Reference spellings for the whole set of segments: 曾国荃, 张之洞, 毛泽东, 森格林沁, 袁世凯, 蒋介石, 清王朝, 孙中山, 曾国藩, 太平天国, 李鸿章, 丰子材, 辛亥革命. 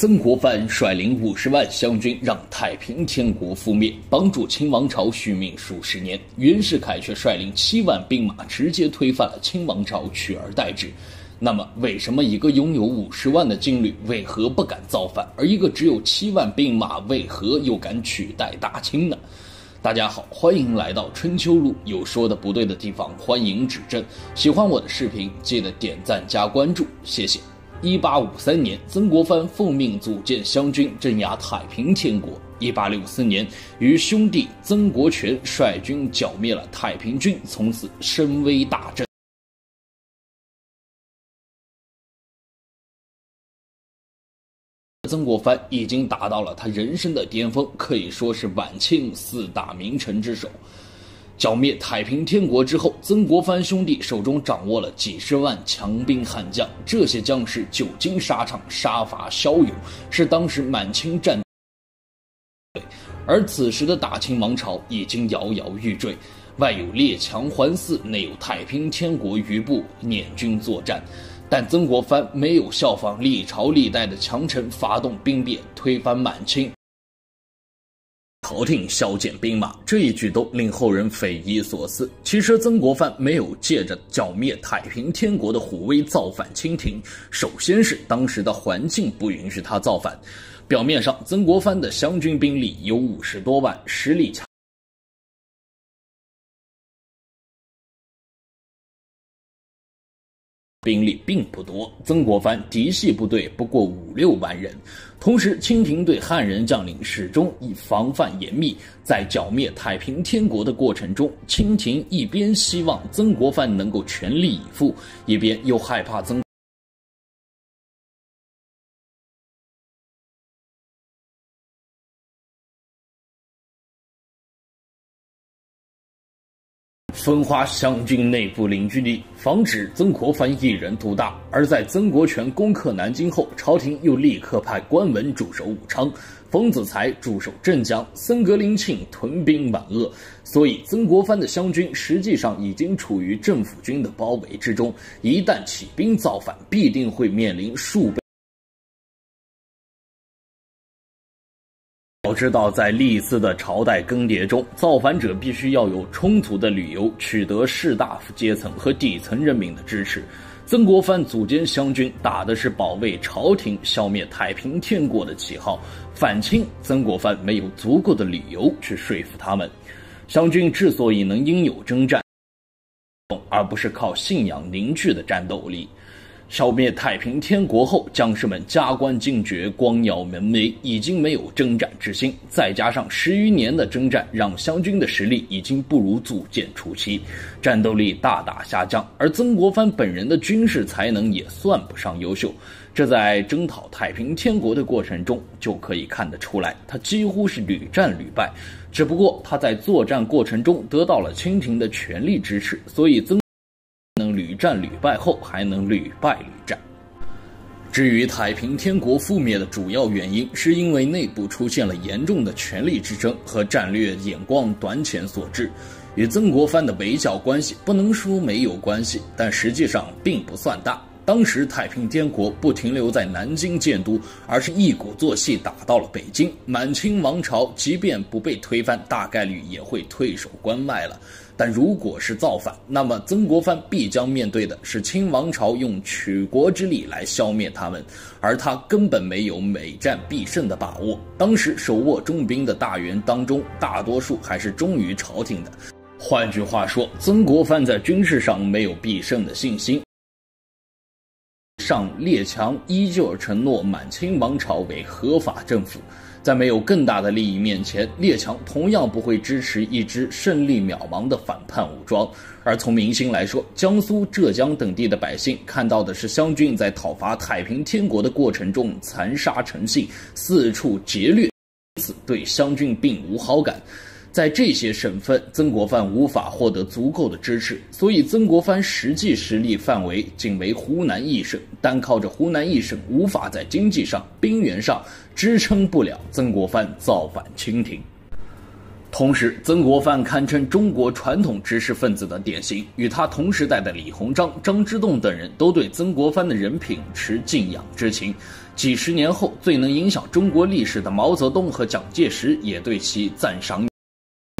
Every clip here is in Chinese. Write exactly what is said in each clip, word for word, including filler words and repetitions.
曾国藩率领五十万湘军让太平天国覆灭，帮助清王朝续命数十年。袁世凯却率领七万兵马直接推翻了清王朝，取而代之。那么，为什么一个拥有五十万的精旅为何不敢造反，而一个只有七万兵马为何又敢取代大清呢？大家好，欢迎来到春秋路，有说的不对的地方欢迎指正。喜欢我的视频，记得点赞加关注，谢谢。一八五三年，曾国藩奉命组建湘军，镇压太平天国。一八六四年，与兄弟曾国荃率军剿灭了太平军，从此声威大振。曾国藩已经达到了他人生的巅峰，可以说是晚清四大名臣之首。剿灭太平天国之后，曾国藩兄弟手中掌握了几十万强兵悍将，这些将士久经沙场，杀伐骁勇，是当时满清战队。而此时的大清王朝已经摇摇欲坠，外有列强环伺，内有太平天国余部捻军作战。但曾国藩没有效仿历朝历代的强臣，发动兵变，推翻满清。朝廷削减兵马，这一举动令后人匪夷所思。其实曾国藩没有借着剿灭太平天国的虎威造反清廷，首先是当时的环境不允许他造反。表面上，曾国藩的湘军兵力有五十多万，实力强。兵力并不多，曾国藩嫡系部队不过五六万人。同时，清廷对汉人将领始终以防范严密。在剿灭太平天国的过程中，清廷一边希望曾国藩能够全力以赴，一边又害怕曾分化湘军内部凝聚力，防止曾国藩一人独大。而在曾国荃攻克南京后，朝廷又立刻派关文驻守武昌，丰子材驻守镇江，森格林沁屯兵皖鄂。所以，曾国藩的湘军实际上已经处于政府军的包围之中，一旦起兵造反，必定会面临数倍。要知道，在历次的朝代更迭中，造反者必须要有充足的理由，取得士大夫阶层和底层人民的支持。曾国藩组建湘军，打的是保卫朝廷、消灭太平天国的旗号。反清，曾国藩没有足够的理由去说服他们。湘军之所以能英勇征战，而不是靠信仰凝聚的战斗力。消灭太平天国后，将士们加官进爵，光耀门楣，已经没有征战之心。再加上十余年的征战，让湘军的实力已经不如组建初期，战斗力大大下降。而曾国藩本人的军事才能也算不上优秀，这在征讨太平天国的过程中就可以看得出来，他几乎是屡战屡败。只不过他在作战过程中得到了清廷的全力支持，所以曾屡战屡败后还能屡败屡战。至于太平天国覆灭的主要原因，是因为内部出现了严重的权力之争和战略眼光短浅所致，与曾国藩的围剿关系不能说没有关系，但实际上并不算大。当时太平天国不停留在南京建都，而是一鼓作气打到了北京。满清王朝即便不被推翻，大概率也会退守关外了。但如果是造反，那么曾国藩必将面对的是清王朝用取国之力来消灭他们，而他根本没有每战必胜的把握。当时手握重兵的大员当中，大多数还是忠于朝廷的。换句话说，曾国藩在军事上没有必胜的信心。上列强依旧承诺满清王朝为合法政府，在没有更大的利益面前，列强同样不会支持一支胜利渺茫的反叛武装。而从民心来说，江苏、浙江等地的百姓看到的是湘军在讨伐太平天国的过程中残杀成性，四处劫掠，因此对湘军并无好感。在这些省份，曾国藩无法获得足够的支持，所以曾国藩实际实力范围仅为湖南一省，单靠着湖南一省无法在经济上、兵源上支撑不了曾国藩造反清廷。同时，曾国藩堪称中国传统知识分子的典型，与他同时代的李鸿章、张之洞等人都对曾国藩的人品持敬仰之情。几十年后最能影响中国历史的毛泽东和蒋介石也对其赞赏。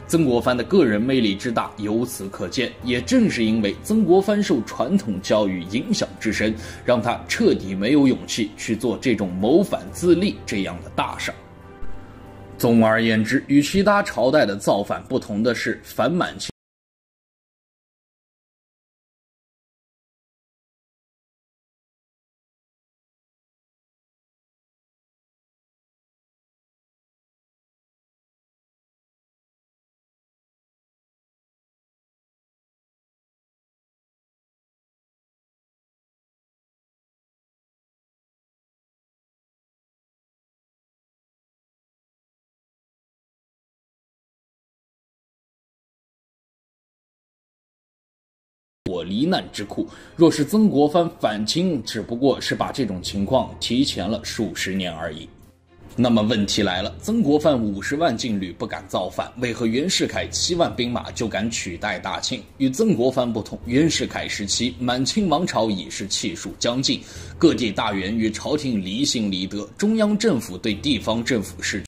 曾国藩的个人魅力之大由此可见，也正是因为曾国藩受传统教育影响之深，让他彻底没有勇气去做这种谋反自立这样的大事。总而言之，与其他朝代的造反不同的是，反满清我罹难之苦，若是曾国藩反清，只不过是把这种情况提前了数十年而已。那么问题来了，曾国藩五十万劲旅不敢造反，为何袁世凯七万兵马就敢取代大清？与曾国藩不同，袁世凯时期满清王朝已是气数将尽，各地大员与朝廷离心离德，中央政府对地方政府是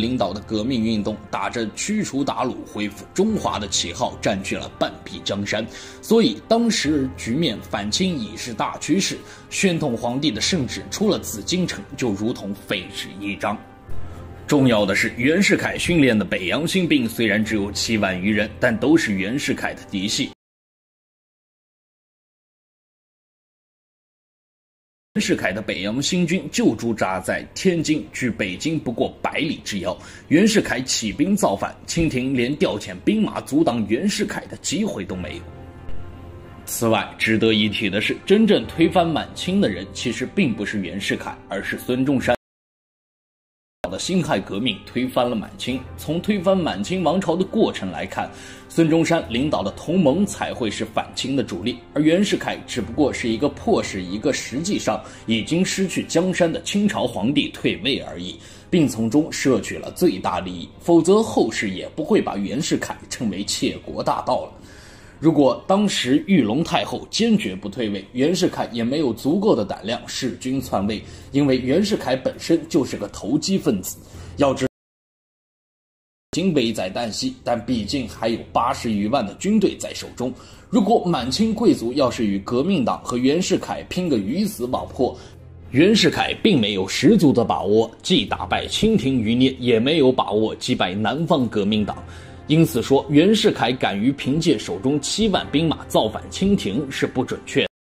领导的革命运动打着驱除鞑虏、恢复中华的旗号，占据了半壁江山。所以当时局面反清已是大趋势，宣统皇帝的圣旨出了紫禁城，就如同废纸一张。重要的是，袁世凯训练的北洋新兵虽然只有七万余人，但都是袁世凯的嫡系。袁世凯的北洋新军就驻扎在天津，距北京不过百里之遥。袁世凯起兵造反，清廷连调遣兵马阻挡袁世凯的机会都没有。此外，值得一提的是，真正推翻满清的人其实并不是袁世凯，而是孙中山的辛亥革命推翻了满清。从推翻满清王朝的过程来看，孙中山领导的同盟才会是反清的主力，而袁世凯只不过是一个迫使一个实际上已经失去江山的清朝皇帝退位而已，并从中摄取了最大利益，否则后世也不会把袁世凯称为窃国大盗了。如果当时裕隆太后坚决不退位，袁世凯也没有足够的胆量弑君篡位，因为袁世凯本身就是个投机分子。要知道清北在旦夕，但毕竟还有八十余万的军队在手中。如果满清贵族要是与革命党和袁世凯拼个鱼死网破，袁世凯并没有十足的把握既打败清廷余孽，也没有把握击败南方革命党。因此说，袁世凯敢于凭借手中七万兵马造反清廷是不准确的。